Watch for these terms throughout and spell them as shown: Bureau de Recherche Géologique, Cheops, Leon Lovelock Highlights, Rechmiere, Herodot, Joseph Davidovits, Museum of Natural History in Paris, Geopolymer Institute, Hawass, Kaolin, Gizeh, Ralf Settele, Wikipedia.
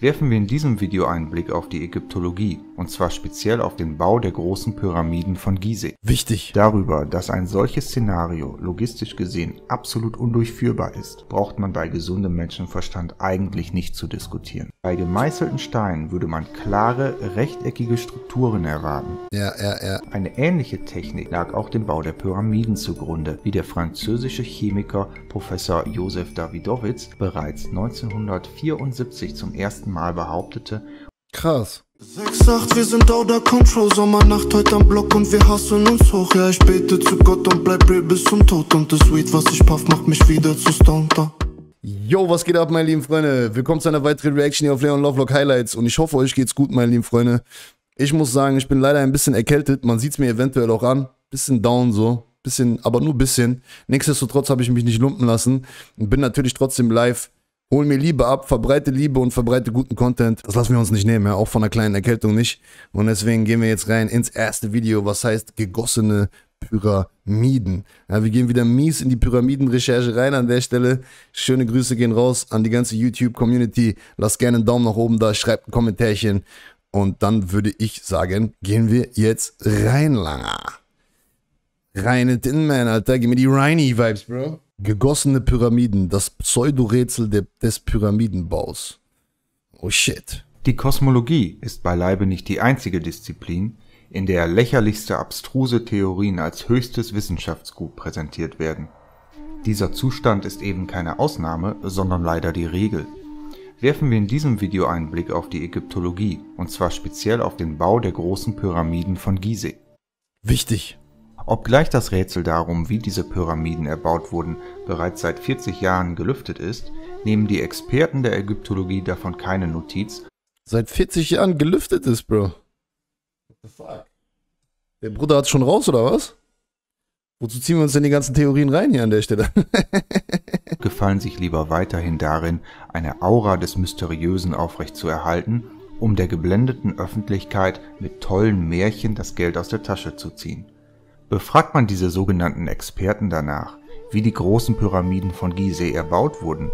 werfen wir in diesem Video einen Blick auf die Ägyptologie, und zwar speziell auf den Bau der großen Pyramiden von Gizeh. Wichtig! Darüber, dass ein solches Szenario logistisch gesehen absolut undurchführbar ist, braucht man bei gesundem Menschenverstand eigentlich nicht zu diskutieren. Bei gemeißelten Steinen würde man klare, rechteckige Strukturen erwarten. Ja. Eine ähnliche Technik lag auch dem Bau der Pyramiden zugrunde, wie der französische Chemiker Professor Joseph Davidovits bereits 1974 zum ersten Mal behauptete. Krass. 6-8, wir sind out of control, Sommernacht heute am Block und wir hassen uns hoch. Ja, ich bete zu Gott und bleib real bis zum Tod. Und das Weed, was ich puff, macht mich wieder zu Stonter. Yo, was geht ab, meine lieben Freunde? Willkommen zu einer weiteren Reaction hier auf Leon Lovelock Highlights. Und ich hoffe, euch geht's gut, meine lieben Freunde. Ich muss sagen, ich bin leider ein bisschen erkältet. Man sieht's mir eventuell auch an. Bisschen down so. Bisschen, aber nur bisschen. Nichtsdestotrotz habe ich mich nicht lumpen lassen. Und bin natürlich trotzdem live. Hol mir Liebe ab, verbreite Liebe und verbreite guten Content. Das lassen wir uns nicht nehmen, ja? Auch von einer kleinen Erkältung nicht. Und deswegen gehen wir jetzt rein ins erste Video, was heißt gegossene Pyramiden. Ja, wir gehen wieder mies in die Pyramidenrecherche rein an der Stelle. Schöne Grüße gehen raus an die ganze YouTube-Community. Lasst gerne einen Daumen nach oben da, schreibt ein Kommentärchen. Und dann würde ich sagen, gehen wir jetzt rein, Langer. Reine Tinman, Alter, gib mir die Reiny-Vibes, Bro. Gegossene Pyramiden, das Pseudorätsel des Pyramidenbaus. Oh shit. Die Kosmologie ist beileibe nicht die einzige Disziplin, in der lächerlichste abstruse Theorien als höchstes Wissenschaftsgut präsentiert werden. Dieser Zustand ist eben keine Ausnahme, sondern leider die Regel. Werfen wir in diesem Video einen Blick auf die Ägyptologie, und zwar speziell auf den Bau der großen Pyramiden von Gizeh. Wichtig! Obgleich das Rätsel darum, wie diese Pyramiden erbaut wurden, bereits seit 40 Jahren gelüftet ist, nehmen die Experten der Ägyptologie davon keine Notiz. Seit 40 Jahren gelüftet ist, Bro. What the fuck? Der Bruder hat's schon raus, oder was? Wozu ziehen wir uns denn die ganzen Theorien rein hier an der Stelle? Gefallen sich lieber weiterhin darin, eine Aura des Mysteriösen aufrechtzuerhalten, um der geblendeten Öffentlichkeit mit tollen Märchen das Geld aus der Tasche zu ziehen. Befragt man diese sogenannten Experten danach, wie die großen Pyramiden von Gizeh erbaut wurden,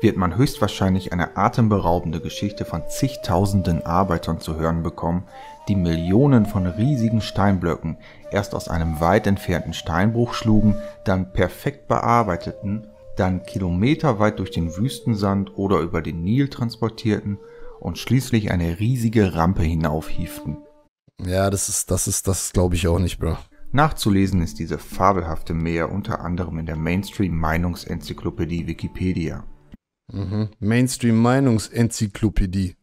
wird man höchstwahrscheinlich eine atemberaubende Geschichte von zigtausenden Arbeitern zu hören bekommen, die Millionen von riesigen Steinblöcken erst aus einem weit entfernten Steinbruch schlugen, dann perfekt bearbeiteten, dann kilometerweit durch den Wüstensand oder über den Nil transportierten und schließlich eine riesige Rampe hinaufhieften. Ja, das glaube ich auch nicht, Bro. Nachzulesen ist diese fabelhafte Meer unter anderem in der Mainstream-Meinungsenzyklopädie Wikipedia. Mhm. Mainstream-Meinungsenzyklopädie.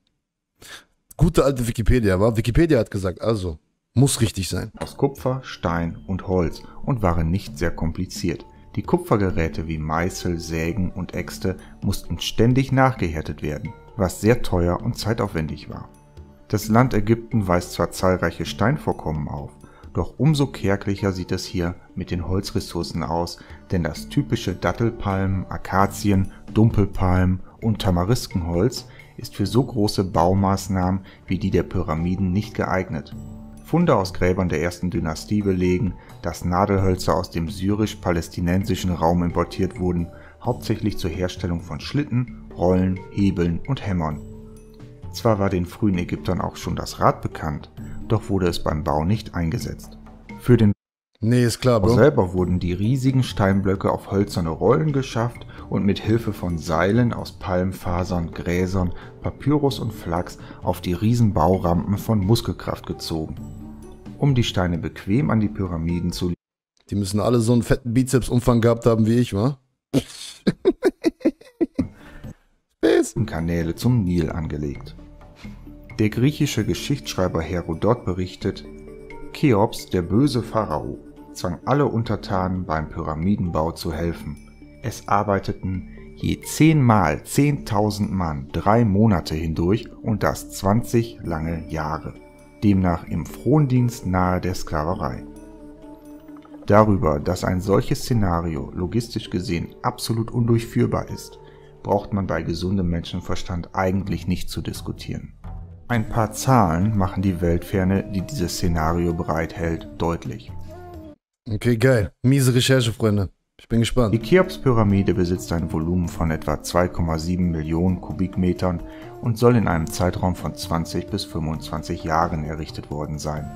Gute alte Wikipedia, war? Wikipedia hat gesagt, also, muss richtig sein. Aus Kupfer, Stein und Holz und waren nicht sehr kompliziert. Die Kupfergeräte wie Meißel, Sägen und Äxte mussten ständig nachgehärtet werden, was sehr teuer und zeitaufwendig war. Das Land Ägypten weist zwar zahlreiche Steinvorkommen auf, doch umso kärglicher sieht es hier mit den Holzressourcen aus, denn das typische Dattelpalmen-, Akazien-, Dumpelpalmen- und Tamariskenholz ist für so große Baumaßnahmen wie die der Pyramiden nicht geeignet. Funde aus Gräbern der ersten Dynastie belegen, dass Nadelhölzer aus dem syrisch-palästinensischen Raum importiert wurden, hauptsächlich zur Herstellung von Schlitten, Rollen, Hebeln und Hämmern. Zwar war den frühen Ägyptern auch schon das Rad bekannt, doch wurde es beim Bau nicht eingesetzt. Für den Bau selber wurden die riesigen Steinblöcke auf hölzerne Rollen geschafft und mit Hilfe von Seilen aus Palmfasern, Gräsern, Papyrus und Flachs auf die Riesenbaurampen von Muskelkraft gezogen. Um die Steine bequem an die Pyramiden zu liefern. Die müssen alle so einen fetten Bizepsumfang gehabt haben wie ich, wa? Kanäle zum Nil angelegt. Der griechische Geschichtsschreiber Herodot berichtet, Cheops, der böse Pharao, zwang alle Untertanen beim Pyramidenbau zu helfen. Es arbeiteten je 10 mal 10.000 Mann 3 Monate hindurch und das 20 lange Jahre, demnach im Frondienst nahe der Sklaverei. Darüber, dass ein solches Szenario logistisch gesehen absolut undurchführbar ist, braucht man bei gesundem Menschenverstand eigentlich nicht zu diskutieren. Ein paar Zahlen machen die Weltferne, die dieses Szenario bereithält, deutlich. Okay, geil. Miese Recherche, Freunde. Ich bin gespannt. Die Cheops-Pyramide besitzt ein Volumen von etwa 2,7 Millionen Kubikmetern und soll in einem Zeitraum von 20 bis 25 Jahren errichtet worden sein.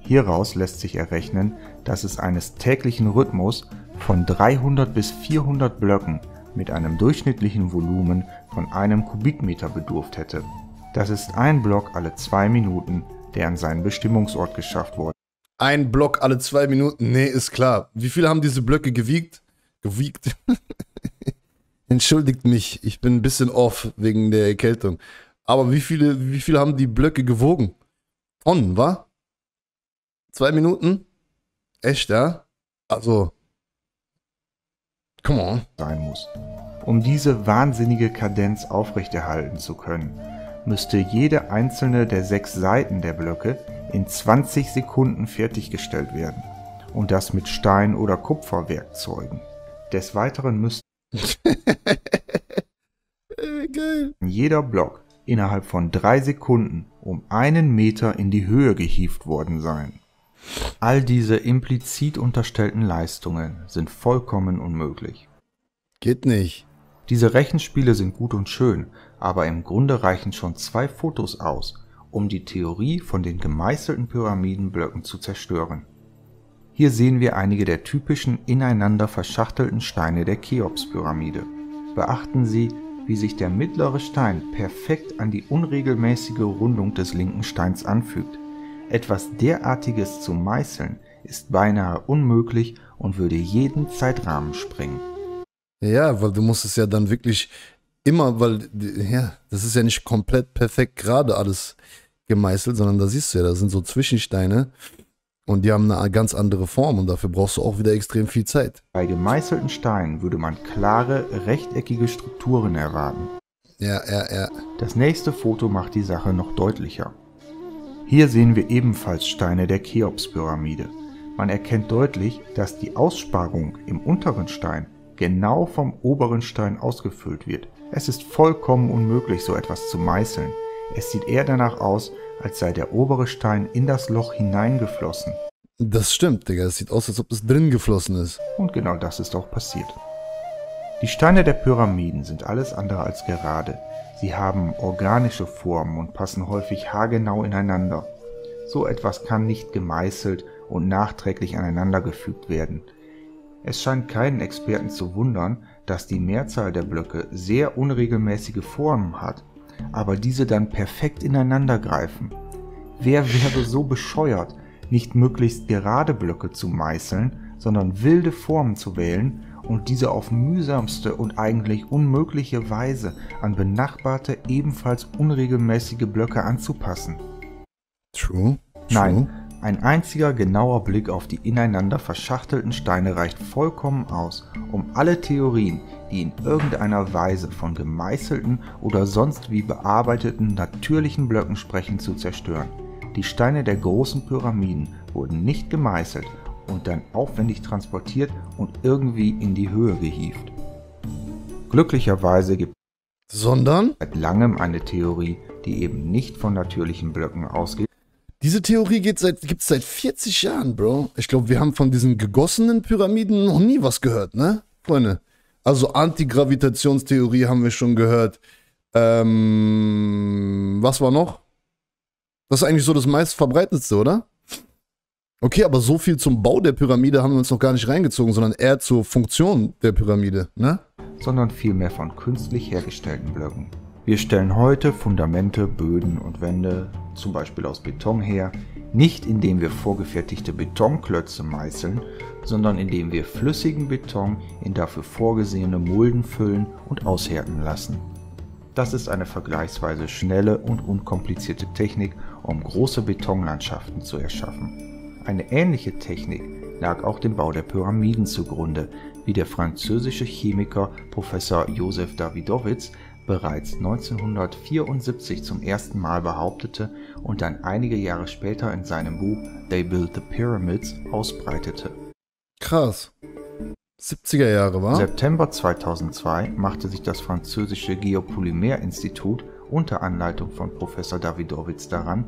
Hieraus lässt sich errechnen, dass es eines täglichen Rhythmus von 300 bis 400 Blöcken mit einem durchschnittlichen Volumen von einem Kubikmeter bedurft hätte. Das ist ein Block alle 2 Minuten, der an seinen Bestimmungsort geschafft wurde. Ein Block alle 2 Minuten? Nee, ist klar. Wie viel haben diese Blöcke gewiegt? Entschuldigt mich, ich bin ein bisschen off wegen der Erkältung. Aber wie viele haben die Blöcke gewogen? Tonnen, wa? 2 Minuten? Echt, ja? Also... Come on. Sein muss. Um diese wahnsinnige Kadenz aufrechterhalten zu können, müsste jede einzelne der 6 Seiten der Blöcke in 20 Sekunden fertiggestellt werden. Und das mit Stein- oder Kupferwerkzeugen. Des Weiteren müsste jeder Block innerhalb von 3 Sekunden um 1 Meter in die Höhe gehievt worden sein. All diese implizit unterstellten Leistungen sind vollkommen unmöglich. Geht nicht. Diese Rechenspiele sind gut und schön, aber im Grunde reichen schon 2 Fotos aus, um die Theorie von den gemeißelten Pyramidenblöcken zu zerstören. Hier sehen wir einige der typischen ineinander verschachtelten Steine der Cheops-Pyramide. Beachten Sie, wie sich der mittlere Stein perfekt an die unregelmäßige Rundung des linken Steins anfügt. Etwas derartiges zu meißeln ist beinahe unmöglich und würde jeden Zeitrahmen sprengen. Ja, weil du musst es ja dann wirklich immer, weil ja, das ist ja nicht komplett perfekt gerade alles gemeißelt, sondern da siehst du ja, da sind so Zwischensteine und die haben eine ganz andere Form und dafür brauchst du auch wieder extrem viel Zeit. Bei gemeißelten Steinen würde man klare, rechteckige Strukturen erwarten. Ja. Das nächste Foto macht die Sache noch deutlicher. Hier sehen wir ebenfalls Steine der Cheops-Pyramide. Man erkennt deutlich, dass die Aussparung im unteren Stein genau vom oberen Stein ausgefüllt wird. Es ist vollkommen unmöglich, so etwas zu meißeln. Es sieht eher danach aus, als sei der obere Stein in das Loch hineingeflossen. Das stimmt, Digga. Es sieht aus, als ob es drin geflossen ist. Und genau das ist auch passiert. Die Steine der Pyramiden sind alles andere als gerade. Sie haben organische Formen und passen häufig haargenau ineinander. So etwas kann nicht gemeißelt und nachträglich aneinandergefügt werden. Es scheint keinen Experten zu wundern, dass die Mehrzahl der Blöcke sehr unregelmäßige Formen hat, aber diese dann perfekt ineinandergreifen. Wer wäre so bescheuert, nicht möglichst gerade Blöcke zu meißeln, sondern wilde Formen zu wählen und diese auf mühsamste und eigentlich unmögliche Weise an benachbarte, ebenfalls unregelmäßige Blöcke anzupassen. True. Nein, ein einziger genauer Blick auf die ineinander verschachtelten Steine reicht vollkommen aus, um alle Theorien, die in irgendeiner Weise von gemeißelten oder sonst wie bearbeiteten natürlichen Blöcken sprechen, zu zerstören. Die Steine der großen Pyramiden wurden nicht gemeißelt und dann aufwendig transportiert und irgendwie in die Höhe gehievt. Glücklicherweise gibt es seit langem eine Theorie, die eben nicht von natürlichen Blöcken ausgeht. Diese Theorie gibt es seit 40 Jahren, Bro. Ich glaube, wir haben von diesen gegossenen Pyramiden noch nie was gehört, ne, Freunde? Also Antigravitationstheorie haben wir schon gehört. Was war noch? Das ist eigentlich so das meistverbreitetste, oder? Okay, aber so viel zum Bau der Pyramide haben wir uns noch gar nicht reingezogen, sondern eher zur Funktion der Pyramide, ne? Sondern vielmehr von künstlich hergestellten Blöcken. Wir stellen heute Fundamente, Böden und Wände, zum Beispiel aus Beton her, nicht indem wir vorgefertigte Betonklötze meißeln, sondern indem wir flüssigen Beton in dafür vorgesehene Mulden füllen und aushärten lassen. Das ist eine vergleichsweise schnelle und unkomplizierte Technik, um große Betonlandschaften zu erschaffen. Eine ähnliche Technik lag auch dem Bau der Pyramiden zugrunde, wie der französische Chemiker Professor Joseph Davidovits bereits 1974 zum ersten Mal behauptete und dann einige Jahre später in seinem Buch They Built the Pyramids ausbreitete. Krass. 70er Jahre, wa? Im September 2002 machte sich das französische Geopolymer Institute unter Anleitung von Professor Davidovits daran,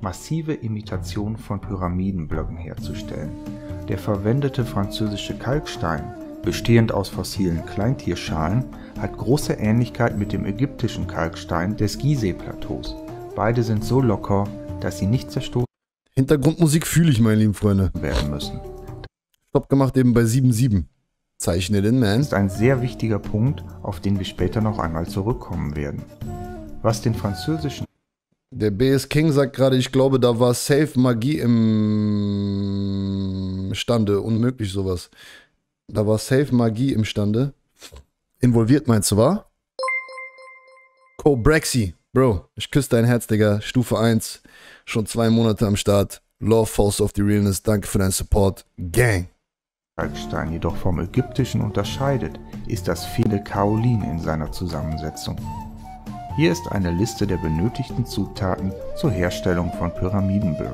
massive Imitationen von Pyramidenblöcken herzustellen. Der verwendete französische Kalkstein bestehend aus fossilen Kleintierschalen, hat große Ähnlichkeit mit dem ägyptischen Kalkstein des Gizeh-Plateaus. Beide sind so locker, dass sie nicht zerstoßen Hintergrundmusik fühle ich, meine lieben Freunde. Werden müssen. Stopp gemacht eben bei 7.7. Zeichne den Man. Das ist ein sehr wichtiger Punkt, auf den wir später noch einmal zurückkommen werden. Was den französischen... Der BS King sagt gerade, ich glaube, da war safe Magie im Stande. Unmöglich sowas. Da war safe Magie im Stande. Involviert meinst du, wa? Cobraxi. Bro, ich küsse dein Herz, Digga. Stufe 1. Schon 2 Monate am Start. Love Falls of the Realness. Danke für deinen Support. Gang. Kalkstein jedoch vom ägyptischen unterscheidet, ist das fehlende Kaolin in seiner Zusammensetzung. Hier ist eine Liste der benötigten Zutaten zur Herstellung von Pyramidenbögen.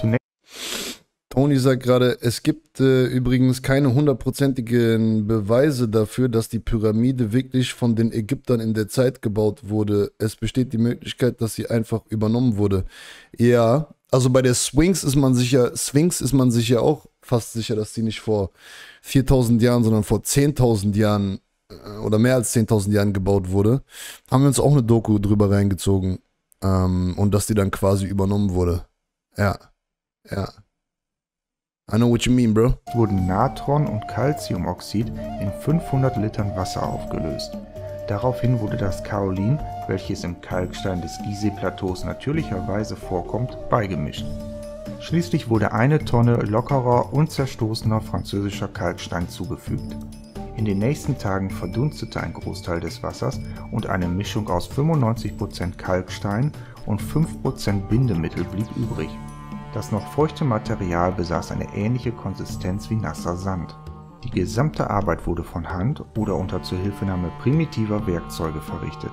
Zunächst Tony sagt gerade, es gibt übrigens keine hundertprozentigen Beweise dafür, dass die Pyramide wirklich von den Ägyptern in der Zeit gebaut wurde. Es besteht die Möglichkeit, dass sie einfach übernommen wurde. Ja, also bei der Sphinx ist man sicher auch fast sicher, dass die nicht vor 4.000 Jahren, sondern vor 10.000 Jahren oder mehr als 10.000 Jahren gebaut wurde. Haben wir uns auch eine Doku drüber reingezogen. Und dass die dann quasi übernommen wurde. Ja. Ja. I know what you mean, bro. Wurden Natron und Calciumoxid in 500 Litern Wasser aufgelöst. Daraufhin wurde das Kaolin, welches im Kalkstein des Gizeh-Plateaus natürlicherweise vorkommt, beigemischt. Schließlich wurde 1 Tonne lockerer, unzerstoßener französischer Kalkstein zugefügt. In den nächsten Tagen verdunstete ein Großteil des Wassers und eine Mischung aus 95% Kalkstein und 5% Bindemittel blieb übrig. Das noch feuchte Material besaß eine ähnliche Konsistenz wie nasser Sand. Die gesamte Arbeit wurde von Hand oder unter Zuhilfenahme primitiver Werkzeuge verrichtet.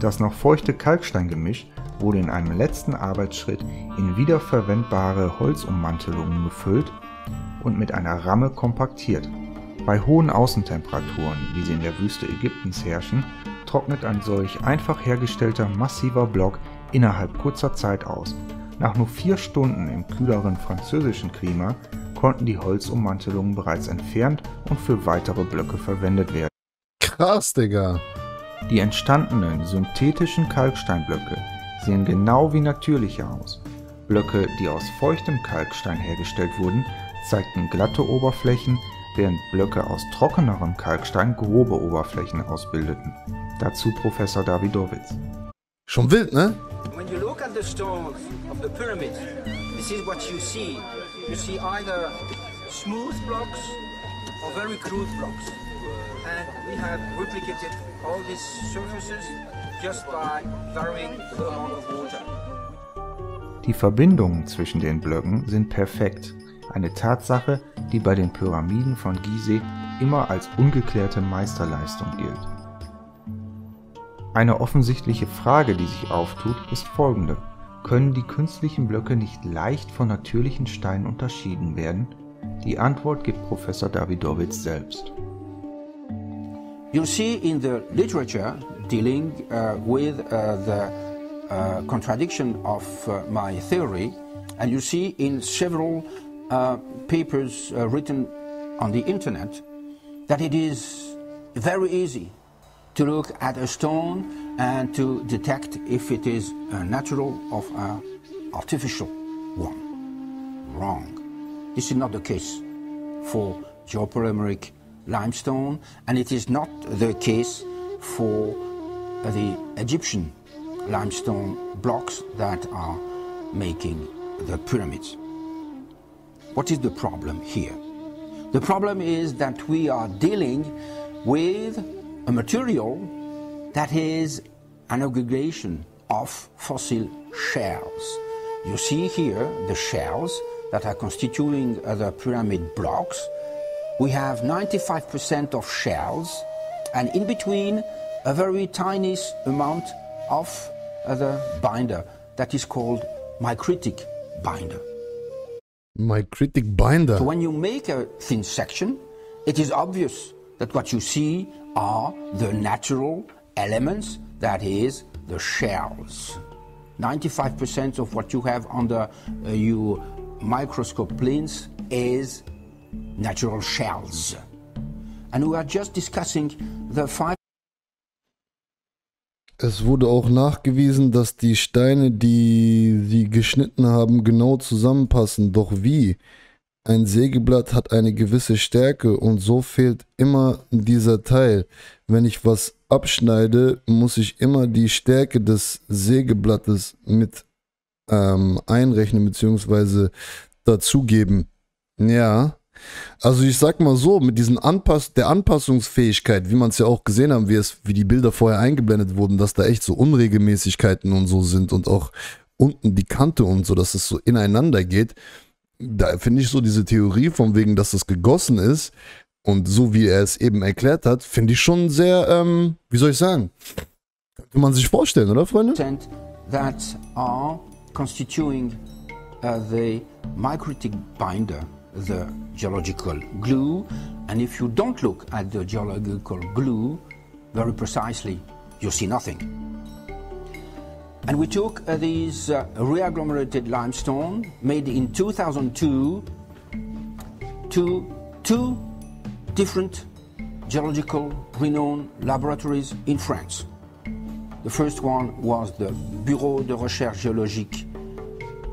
Das noch feuchte Kalksteingemisch wurde in einem letzten Arbeitsschritt in wiederverwendbare Holzummantelungen gefüllt und mit einer Ramme kompaktiert. Bei hohen Außentemperaturen, wie sie in der Wüste Ägyptens herrschen, trocknet ein solch einfach hergestellter massiver Block innerhalb kurzer Zeit aus. Nach nur 4 Stunden im kühleren französischen Klima konnten die Holzummantelungen bereits entfernt und für weitere Blöcke verwendet werden. Krass, Digga! Die entstandenen synthetischen Kalksteinblöcke sehen genau wie natürliche aus. Blöcke, die aus feuchtem Kalkstein hergestellt wurden, zeigten glatte Oberflächen, während Blöcke aus trockenerem Kalkstein grobe Oberflächen ausbildeten. Dazu Professor Davidovits. Schon wild, ne? When you look at the stones of the pyramid, this is what you see. You see either smooth blocks or very crude blocks. And we have replicated all these surfaces just by varying the amount of water. Die Verbindungen zwischen den Blöcken sind perfekt. Eine Tatsache, die bei den Pyramiden von Gizeh immer als ungeklärte Meisterleistung gilt. Eine offensichtliche Frage, die sich auftut, ist folgende: Können die künstlichen Blöcke nicht leicht von natürlichen Steinen unterschieden werden? Die Antwort gibt Professor Davidovits selbst. You see in the literature dealing with the contradiction of my theory, and you see in several papers written on the internet that it is very easy to look at a stone and to detect if it is a natural or artificial one. Wrong. This is not the case for geopolymeric limestone, and it is not the case for the Egyptian limestone blocks that are making the pyramids. What is the problem here? The problem is that we are dealing with a material that is an aggregation of fossil shells. You see here the shells that are constituting the pyramid blocks. We have 95% of shells, and in between a very tiny amount of the binder that is called micritic binder. Micritic binder. So when you make a thin section, it is obvious that what you see are the natural elements, that is, the shells. 95% of what you have under your microscope lens is natural shells. And we are just discussing the five. Es wurde auch nachgewiesen, dass die Steine, die sie geschnitten haben, genau zusammenpassen. Doch wie? Ein Sägeblatt hat eine gewisse Stärke und so fehlt immer dieser Teil. Wenn ich was abschneide, muss ich immer die Stärke des Sägeblattes mit einrechnen bzw. dazugeben. Ja, also ich sag mal so, mit diesen der Anpassungsfähigkeit, wie man es ja auch gesehen haben, wie die Bilder vorher eingeblendet wurden, dass da echt so Unregelmäßigkeiten und so sind und auch unten die Kante und so, dass es so ineinander geht. Da finde ich so diese Theorie von wegen, dass das gegossen ist und so wie er es eben erklärt hat, finde ich schon sehr, wie soll ich sagen, könnte man sich vorstellen, oder Freunde? That are constituting the microtic binder, the geological glue, and if you don't look at the geological glue very precisely, you see nothing. And we took these reagglomerated limestone made in 2002 to two different geological renowned laboratories in France. The first one was the Bureau de Recherche Géologique.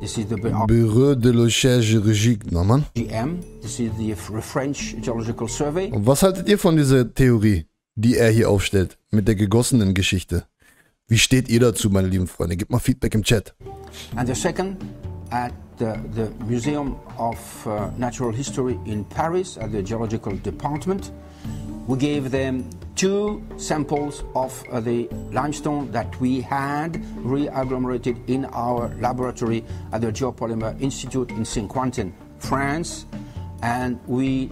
This is the Bureau de Recherche Géologique, na man. GM. This is the French Geological Survey. Und was haltet ihr von dieser Theorie, die er hier aufstellt, mit der gegossenen Geschichte? Wie steht ihr dazu, meine lieben Freunde? Gebt mal Feedback im Chat. And the second at the Museum of Natural History in Paris at the Geological Department. We gave them two samples of the limestone that we had re-agglomerated in our laboratory at the Geopolymer Institute in Saint-Quentin, France. And we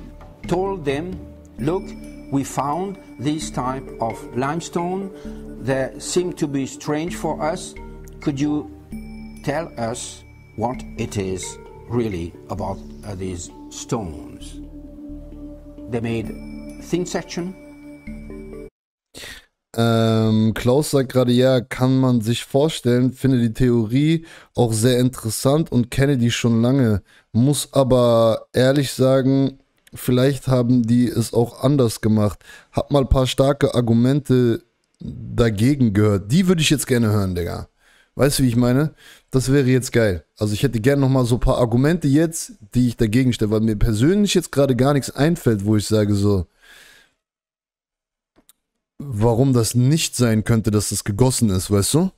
told them, look, we found this type of limestone. They seem to be strange for us. Could you tell us what it is really about these stones? They made Thin Section. Klaus sagt gerade, ja, kann man sich vorstellen, finde die Theorie auch sehr interessant und kenne die schon lange, muss aber ehrlich sagen, vielleicht haben die es auch anders gemacht. Hab mal ein paar starke Argumente dagegen gehört. Die würde ich jetzt gerne hören, Digga. Weißt du, wie ich meine? Das wäre jetzt geil. Also ich hätte gerne nochmal so ein paar Argumente jetzt, die ich dagegen stelle, weil mir persönlich jetzt gerade gar nichts einfällt, wo ich sage so, warum das nicht sein könnte, dass das gegossen ist, weißt du?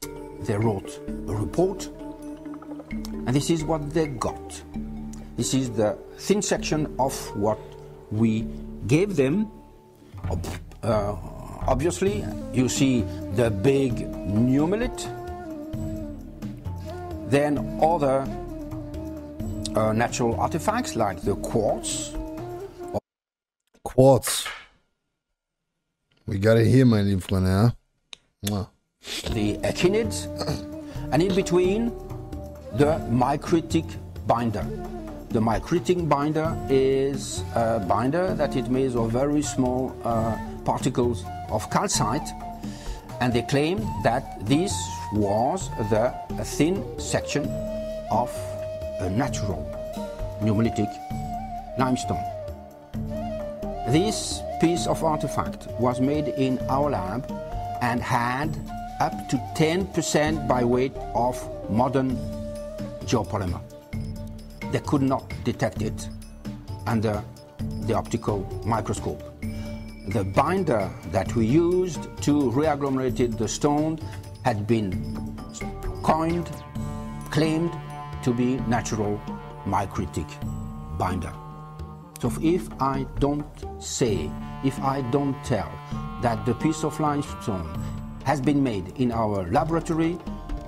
They wrote a report and this is what they got. This is the thin section of what we gave them. Obviously, you see the big nummulet, then other natural artifacts like the quartz. Quartz. We got it here, my dear friend, yeah? Wow. The echinids, and in between, the microtic binder. The microtic binder is a binder that is made of very small particles of calcite, and they claim that this was the thin section of a natural nummulitic limestone. This piece of artifact was made in our lab and had up to 10% by weight of modern geopolymer. They could not detect it under the optical microscope. The binder that we used to reagglomerate the stone had been coined, claimed to be natural microtic binder. So if I don't say, if I don't tell that the piece of limestone has been made in our laboratory,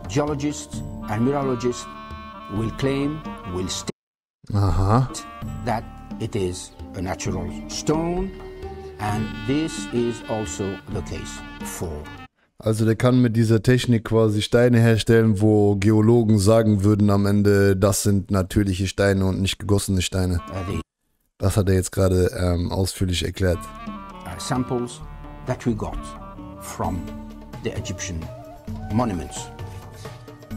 geologists and mineralogists will claim, will state that it is a natural stone, and this is also the case for. Also der kann mit dieser Technik quasi Steine herstellen, wo Geologen sagen würden am Ende, das sind natürliche Steine und nicht gegossene Steine. Das hat er jetzt gerade ausführlich erklärt. Samples that we got from the Egyptian monuments.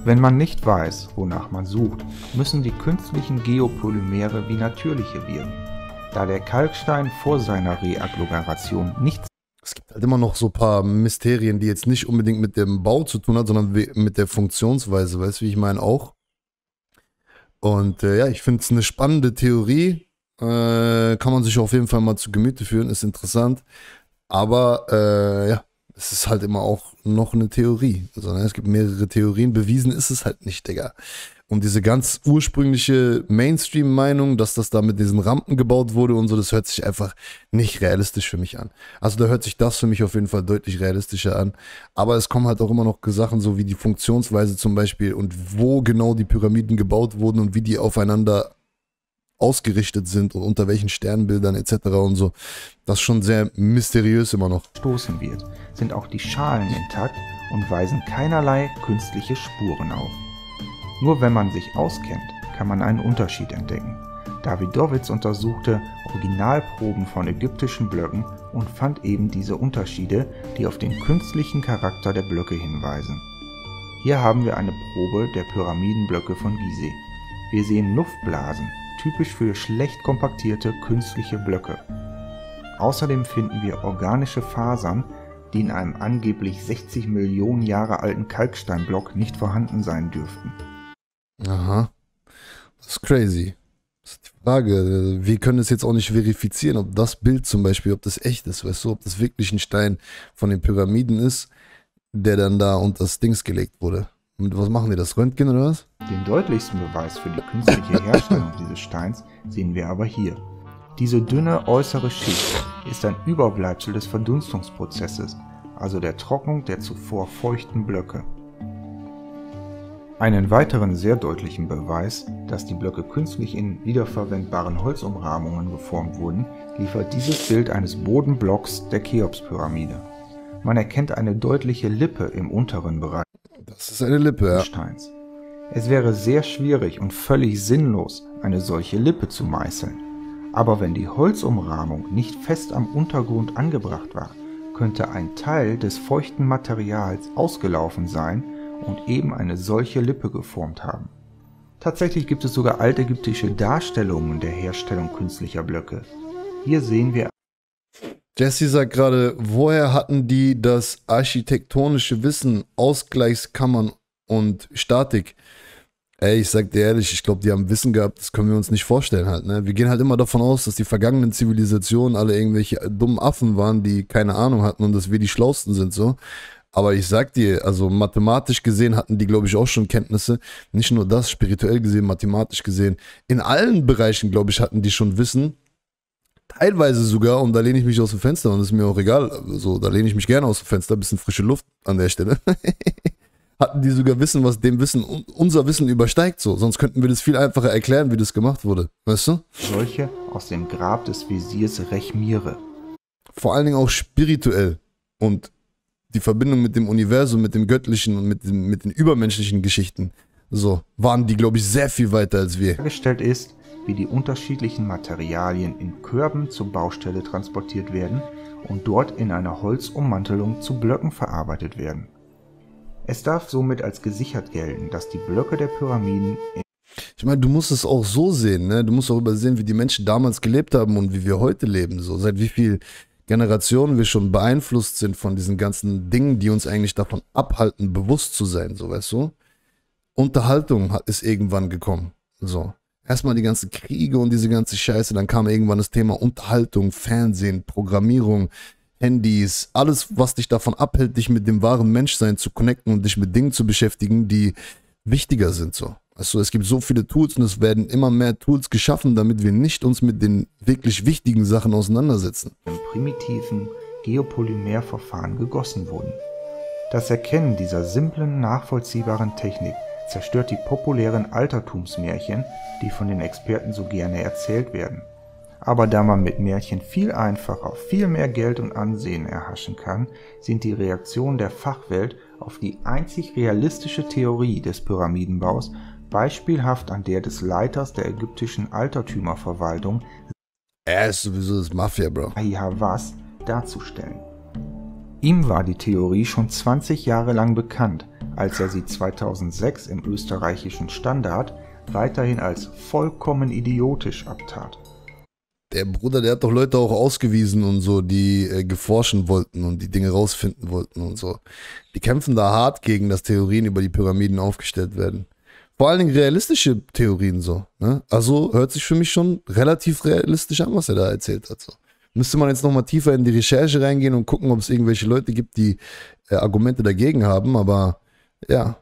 Wenn man nicht weiß, wonach man sucht, müssen die künstlichen Geopolymere wie natürliche wirken. da der Kalkstein vor seiner Reagglomeration nichts. Es gibt halt immer noch so ein paar Mysterien, die jetzt nicht unbedingt mit dem Bau zu tun hat, sondern mit der Funktionsweise, weißt du, wie ich meine, auch. Und ja, ich finde es eine spannende Theorie, kann man sich auf jeden Fall mal zu Gemüte führen, ist interessant, aber ja, es ist halt immer auch noch eine Theorie, also, ne, es gibt mehrere Theorien, bewiesen ist es halt nicht, Digga. Und diese ganz ursprüngliche Mainstream-Meinung, dass das da mit diesen Rampen gebaut wurde und so, das hört sich einfach nicht realistisch für mich an. Also da hört sich das für mich auf jeden Fall deutlich realistischer an. Aber es kommen halt auch immer noch Sachen, so wie die Funktionsweise zum Beispiel und wo genau die Pyramiden gebaut wurden und wie die aufeinander ausgerichtet sind und unter welchen Sternbildern etc. und so. Das ist schon sehr mysteriös immer noch. Stoßen wird, sind auch die Schalen intakt und weisen keinerlei künstliche Spuren auf. Nur wenn man sich auskennt, kann man einen Unterschied entdecken. Davidovits untersuchte Originalproben von ägyptischen Blöcken und fand eben diese Unterschiede, die auf den künstlichen Charakter der Blöcke hinweisen. Hier haben wir eine Probe der Pyramidenblöcke von Gizeh. Wir sehen Luftblasen, typisch für schlecht kompaktierte künstliche Blöcke. Außerdem finden wir organische Fasern, die in einem angeblich 60 Millionen Jahre alten Kalksteinblock nicht vorhanden sein dürften. Aha, das ist crazy. Das ist die Frage, wir können es jetzt auch nicht verifizieren, ob das Bild zum Beispiel, ob das echt ist, weißt du, ob das wirklich ein Stein von den Pyramiden ist, der dann da unter das Dings gelegt wurde. Und was machen die, das Röntgen oder was? Den deutlichsten Beweis für die künstliche Herstellung dieses Steins sehen wir aber hier. Diese dünne äußere Schicht ist ein Überbleibsel des Verdunstungsprozesses, also der Trocknung der zuvor feuchten Blöcke. Einen weiteren sehr deutlichen Beweis, dass die Blöcke künstlich in wiederverwendbaren Holzumrahmungen geformt wurden, liefert dieses Bild eines Bodenblocks der Cheops-Pyramide. Man erkennt eine deutliche Lippe im unteren Bereich des Steins. Das ist eine Lippe, ja. Es wäre sehr schwierig und völlig sinnlos, eine solche Lippe zu meißeln. Aber wenn die Holzumrahmung nicht fest am Untergrund angebracht war, könnte ein Teil des feuchten Materials ausgelaufen sein und eben eine solche Lippe geformt haben. Tatsächlich gibt es sogar altägyptische Darstellungen der Herstellung künstlicher Blöcke. Hier sehen wir... Jesse sagt gerade, woher hatten die das architektonische Wissen, Ausgleichskammern und Statik? Ey, ich sag dir ehrlich, ich glaube, die haben Wissen gehabt, das können wir uns nicht vorstellen halt, ne? Wir gehen halt immer davon aus, dass die vergangenen Zivilisationen alle irgendwelche dummen Affen waren, die keine Ahnung hatten und dass wir die Schlausten sind, so. Aber ich sag dir, also mathematisch gesehen hatten die, glaube ich, auch schon Kenntnisse. Nicht nur das, spirituell gesehen, mathematisch gesehen. In allen Bereichen, glaube ich, hatten die schon Wissen. Teilweise sogar, und da lehne ich mich aus dem Fenster und ist mir auch egal, also, da lehne ich mich gerne aus dem Fenster, bisschen frische Luft an der Stelle. Hatten die sogar Wissen, was dem Wissen, unser Wissen übersteigt, so. Sonst könnten wir das viel einfacher erklären, wie das gemacht wurde. Weißt du? Solche aus dem Grab des Wesirs Rechmiere. Vor allen Dingen auch spirituell und die Verbindung mit dem Universum, mit dem Göttlichen und mit den übermenschlichen Geschichten, so, waren die, glaube ich, sehr viel weiter als wir. Dargestellt ist, wie die unterschiedlichen Materialien in Körben zur Baustelle transportiert werden und dort in einer Holzummantelung zu Blöcken verarbeitet werden. Es darf somit als gesichert gelten, dass die Blöcke der Pyramiden... Ich meine, du musst es auch so sehen, ne? Du musst auch übersehen, wie die Menschen damals gelebt haben und wie wir heute leben, so, seit wie viel... Generationen wir schon beeinflusst sind von diesen ganzen Dingen, die uns eigentlich davon abhalten, bewusst zu sein, so, weißt du? Unterhaltung ist irgendwann gekommen, so. Erstmal die ganzen Kriege und diese ganze Scheiße, dann kam irgendwann das Thema Unterhaltung, Fernsehen, Programmierung, Handys, alles, was dich davon abhält, dich mit dem wahren Menschsein zu connecten und dich mit Dingen zu beschäftigen, die wichtiger sind, so. Also es gibt so viele Tools und es werden immer mehr Tools geschaffen, damit wir nicht uns mit den wirklich wichtigen Sachen auseinandersetzen. Im primitiven Geopolymerverfahren gegossen wurden. Das Erkennen dieser simplen, nachvollziehbaren Technik zerstört die populären Altertumsmärchen, die von den Experten so gerne erzählt werden. Aber da man mit Märchen viel einfacher, viel mehr Geld und Ansehen erhaschen kann, sind die Reaktionen der Fachwelt auf die einzig realistische Theorie des Pyramidenbaus beispielhaft an der des Leiters der ägyptischen Altertümerverwaltung, er ist sowieso das Mafia, Bro, Hawass, darzustellen. Ihm war die Theorie schon 20 Jahre lang bekannt, als er sie 2006 im österreichischen Standard weiterhin als vollkommen idiotisch abtat. Der Bruder, der hat doch Leute auch ausgewiesen und so, die geforschen wollten und die Dinge rausfinden wollten und so. Die kämpfen da hart gegen, dass Theorien über die Pyramiden aufgestellt werden. Vor allen Dingen realistische Theorien so. Ne? Also hört sich für mich schon relativ realistisch an, was er da erzählt hat. So. Müsste man jetzt nochmal tiefer in die Recherche reingehen und gucken, ob es irgendwelche Leute gibt, die Argumente dagegen haben, aber ja.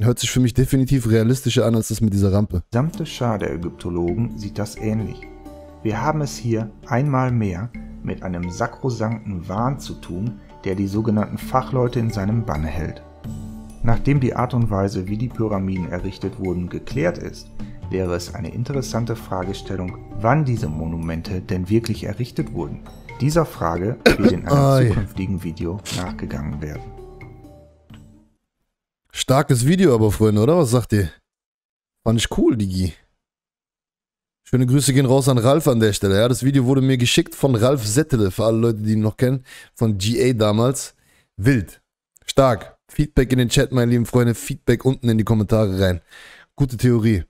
Hört sich für mich definitiv realistischer an, als das mit dieser Rampe. Die gesamte Schar der Ägyptologen sieht das ähnlich. Wir haben es hier einmal mehr mit einem sakrosankten Wahn zu tun, der die sogenannten Fachleute in seinem Banne hält. Nachdem die Art und Weise, wie die Pyramiden errichtet wurden, geklärt ist, wäre es eine interessante Fragestellung, wann diese Monumente denn wirklich errichtet wurden. Dieser Frage wird in einem zukünftigen Video nachgegangen werden. Starkes Video aber, Freunde, oder? Was sagt ihr? Fand ich cool, Digi. Schöne Grüße gehen raus an Ralf an der Stelle. Ja, das Video wurde mir geschickt von Ralf Settele, für alle Leute, die ihn noch kennen, von GA damals. Wild. Stark. Feedback in den Chat, meine lieben Freunde. Feedback unten in die Kommentare rein. Gute Theorie.